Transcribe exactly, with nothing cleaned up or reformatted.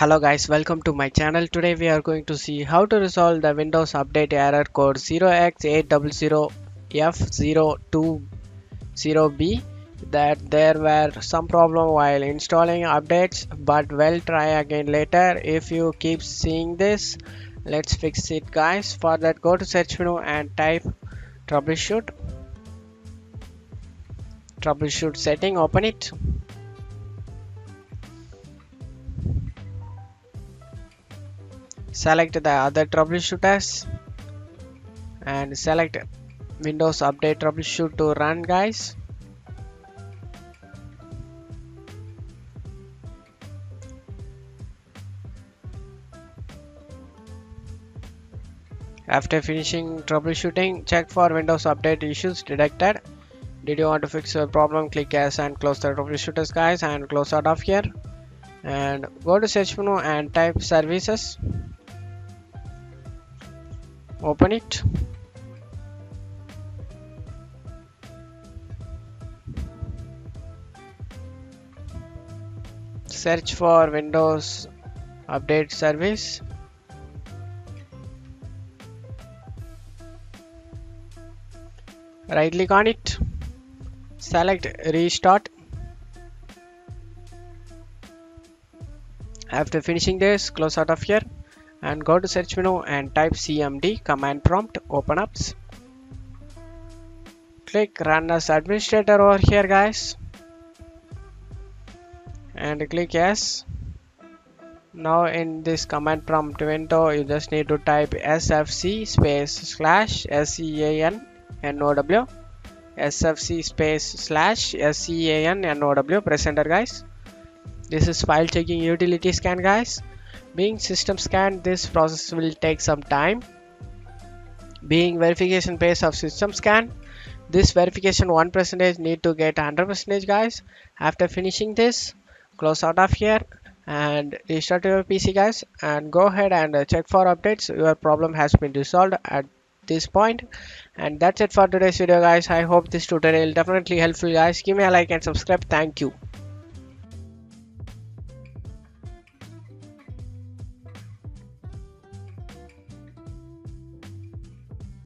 Hello guys, welcome to my channel. Today we are going to see how to resolve the Windows update error code zero x eight hundred f zero two zero b that there were some problem while installing updates, but we'll try again later. If you keep seeing this, let's fix it guys. For that, go to search menu and type troubleshoot troubleshoot setting, open it. Select the other troubleshooters and select Windows Update Troubleshoot to run guys. After finishing troubleshooting, check for Windows Update issues detected. Did you want to fix your problem? Click yes and close the troubleshooters guys and close out of here. And go to search menu and type services. Open it. Search for Windows Update Service. Right click on it. Select Restart. After finishing this, close out of here. And go to search menu and type C M D, command prompt, open up. Click run as administrator over here guys. And click yes. Now in this command prompt window, you just need to type sfc space slash sean now, sfc space slash sean now, press enter guys. This is file checking utility scan guys. Being system scan, this process will take some time. Being verification phase of system scan, this verification one percent need to get one hundred percent guys. After finishing this, close out of here and restart your P C guys, and go ahead and check for updates. Your problem has been resolved at this point. And that's it for today's video guys. I hope this tutorial definitely helpful guys. Give me a like and subscribe. Thank you.